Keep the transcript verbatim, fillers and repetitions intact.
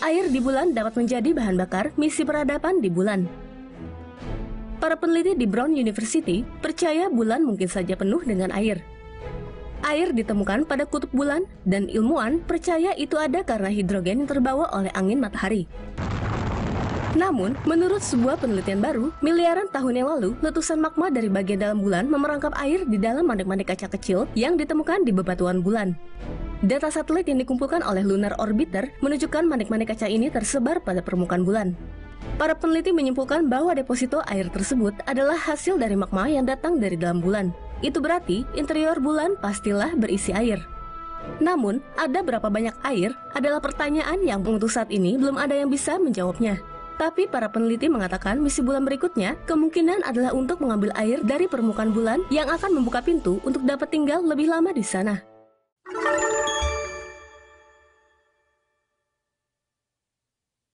air di bulan dapat menjadi bahan bakar misi peradaban di bulan. Para peneliti di Brown University percaya bulan mungkin saja penuh dengan air. Air ditemukan pada kutub bulan, dan ilmuwan percaya itu ada karena hidrogen yang terbawa oleh angin matahari. Namun, menurut sebuah penelitian baru, miliaran tahun yang lalu, letusan magma dari bagian dalam bulan memerangkap air di dalam mandek-mandek kaca kecil yang ditemukan di bebatuan bulan. Data satelit yang dikumpulkan oleh Lunar Orbiter menunjukkan mandek-mandek kaca ini tersebar pada permukaan bulan. Para peneliti menyimpulkan bahwa deposito air tersebut adalah hasil dari magma yang datang dari dalam bulan. Itu berarti interior bulan pastilah berisi air. Namun, ada berapa banyak air adalah pertanyaan yang untuk saat ini belum ada yang bisa menjawabnya. Tapi para peneliti mengatakan misi bulan berikutnya kemungkinan adalah untuk mengambil air dari permukaan bulan yang akan membuka pintu untuk dapat tinggal lebih lama di sana.